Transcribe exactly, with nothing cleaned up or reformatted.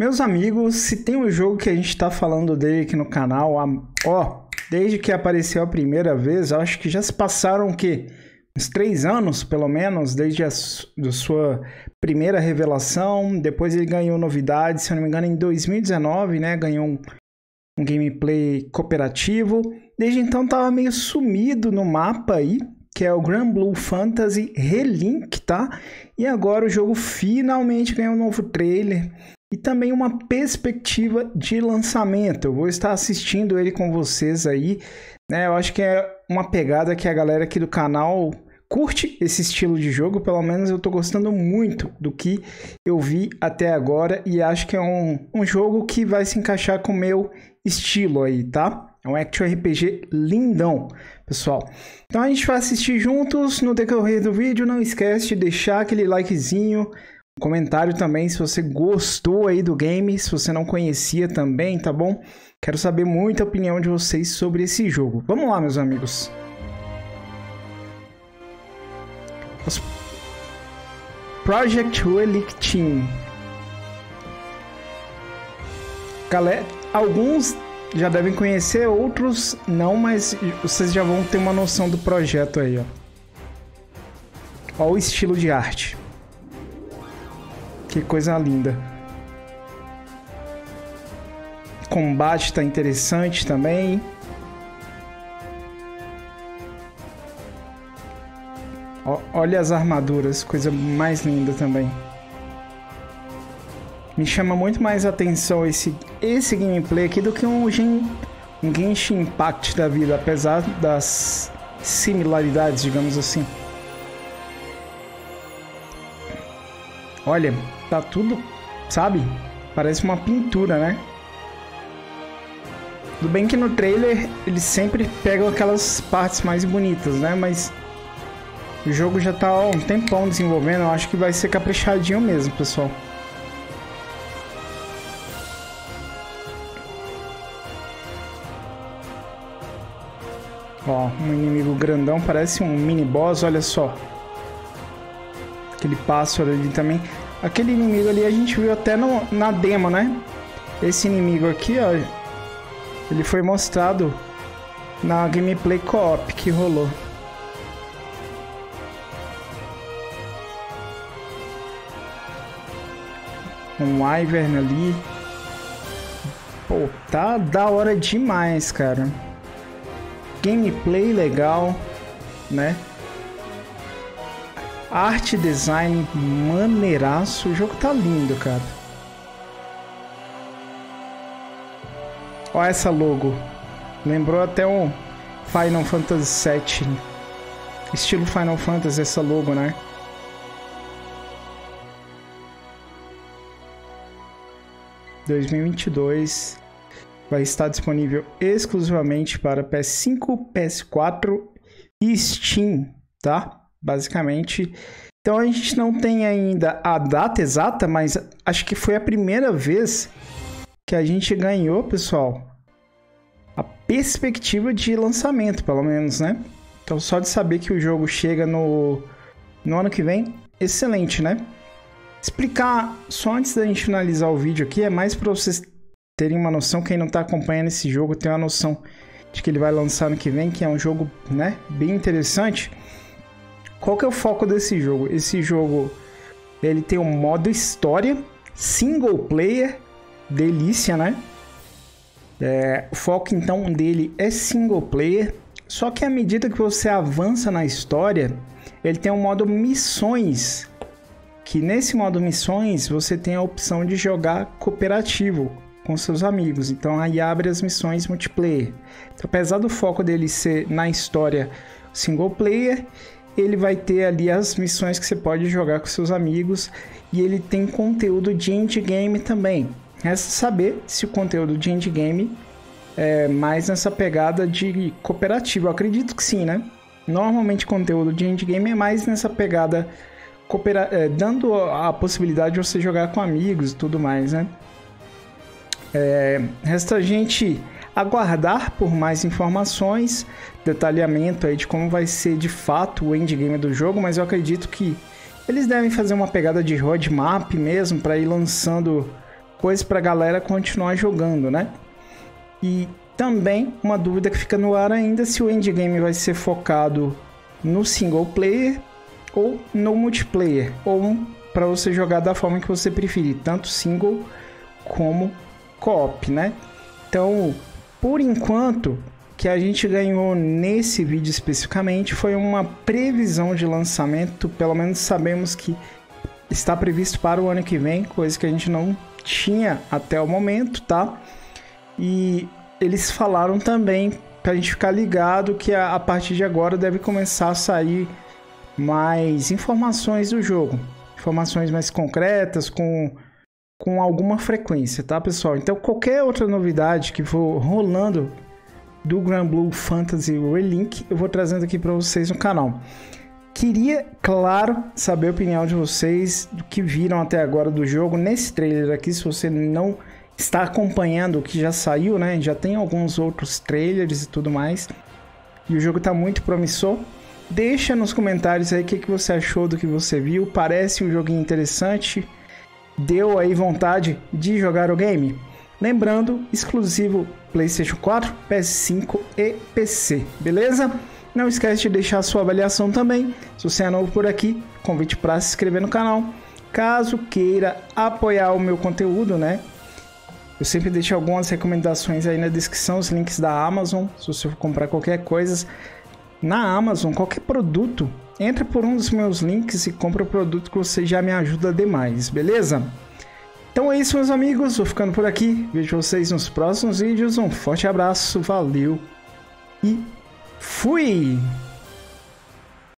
Meus amigos, se tem um jogo que a gente tá falando dele aqui no canal, ó, desde que apareceu a primeira vez, acho que já se passaram o quê? Uns três anos, pelo menos, desde a do sua primeira revelação. Depois ele ganhou novidades, se eu não me engano, em dois mil e dezenove, né? Ganhou um, um gameplay cooperativo. Desde então tava meio sumido no mapa aí, que é o Granblue Fantasy Relink, tá? E agora o jogo finalmente ganhou um novo trailer e também uma perspectiva de lançamento. Eu vou estar assistindo ele com vocês aí, né? Eu acho que é uma pegada que a galera aqui do canal curte esse estilo de jogo. Pelo menos eu tô gostando muito do que eu vi até agora. E acho que é um, um jogo que vai se encaixar com o meu estilo aí, tá? É um action R P G lindão, pessoal. Então a gente vai assistir juntos no decorrer do vídeo. Não esquece de deixar aquele likezinho, comentário também se você gostou aí do game, se você não conhecia também, tá bom? Quero saber muita opinião de vocês sobre esse jogo. Vamos lá, meus amigos. Project Relic Team. Galera, alguns já devem conhecer, outros não, mas vocês já vão ter uma noção do projeto aí, ó. Olha o estilo de arte. Que coisa linda. O combate tá interessante também. Ó, olha as armaduras, coisa mais linda também. Me chama muito mais atenção esse, esse gameplay aqui do que um, gen, um Genshin Impact da vida, apesar das similaridades, digamos assim. Olha, tá tudo, sabe? Parece uma pintura, né? Tudo bem que no trailer eles sempre pegam aquelas partes mais bonitas, né? Mas o jogo já tá há um tempão desenvolvendo. Eu acho que vai ser caprichadinho mesmo, pessoal. Ó, um inimigo grandão, parece um mini boss, olha só. Aquele pássaro ali também. Aquele inimigo ali a gente viu até no, na demo, né? Esse inimigo aqui, ó, ele foi mostrado na gameplay co-op que rolou. Um wyvern ali. Pô, tá da hora demais, cara. Gameplay legal, né? Arte, design, maneiraço. O jogo tá lindo, cara. Olha essa logo. Lembrou até um Final Fantasy sete. Estilo Final Fantasy essa logo, né? dois mil e vinte e dois. Vai estar disponível exclusivamente para P S cinco, P S quatro e Steam, tá? Basicamente. Então a gente não tem ainda a data exata, mas acho que foi a primeira vez que a gente ganhou, pessoal, a perspectiva de lançamento, pelo menos, né? Então só de saber que o jogo chega no, no ano que vem, excelente, né? Explicar só antes da gente finalizar o vídeo aqui, é mais para vocês terem uma noção, quem não está acompanhando esse jogo tem uma noção de que ele vai lançar ano que vem, que é um jogo, né, bem interessante. Qual que é o foco desse jogo? Esse jogo, ele tem um modo história, single player, delícia, né? É, o foco, então, dele é single player, só que à medida que você avança na história, ele tem um modo missões, que nesse modo missões, você tem a opção de jogar cooperativo com seus amigos, então aí abre as missões multiplayer. Então, apesar do foco dele ser na história single player, ele vai ter ali as missões que você pode jogar com seus amigos e ele tem conteúdo de endgame também. Resta saber se o conteúdo de endgame é mais nessa pegada de cooperativo. Eu acredito que sim, né? Normalmente conteúdo de endgame é mais nessa pegada, coopera é, dando a possibilidade de você jogar com amigos e tudo mais, né? É, resta a gente aguardar por mais informações, detalhamento aí de como vai ser de fato o endgame do jogo, mas eu acredito que eles devem fazer uma pegada de roadmap mesmo para ir lançando coisa para a galera continuar jogando, né? E também uma dúvida que fica no ar ainda, se o endgame vai ser focado no single player ou no multiplayer, ou para você jogar da forma que você preferir, tanto single como co-op, né? Então, por enquanto, que a gente ganhou nesse vídeo especificamente foi uma previsão de lançamento, pelo menos sabemos que está previsto para o ano que vem, coisa que a gente não tinha até o momento, tá? E eles falaram também para a gente ficar ligado que a, a partir de agora deve começar a sair mais informações do jogo, informações mais concretas, com, com alguma frequência, tá, pessoal? Então, qualquer outra novidade que for rolando do Granblue Fantasy Relink, eu vou trazendo aqui para vocês no canal. Queria, claro, saber a opinião de vocês, do que viram até agora do jogo, nesse trailer aqui, se você não está acompanhando o que já saiu, né? Já tem alguns outros trailers e tudo mais, e o jogo está muito promissor. Deixa nos comentários aí o que, que você achou do que você viu. Parece um joguinho interessante? Deu aí vontade de jogar o game? Lembrando, exclusivo PlayStation quatro, P S cinco e P C, beleza? Não esquece de deixar sua avaliação também. Se você é novo por aqui, convite para se inscrever no canal. Caso queira apoiar o meu conteúdo, né? Eu sempre deixo algumas recomendações aí na descrição, os links da Amazon, se você for comprar qualquer coisa na Amazon, qualquer produto, entra por um dos meus links e compra o produto que você já me ajuda demais, beleza? Então é isso, meus amigos, vou ficando por aqui, vejo vocês nos próximos vídeos, um forte abraço, valeu e fui!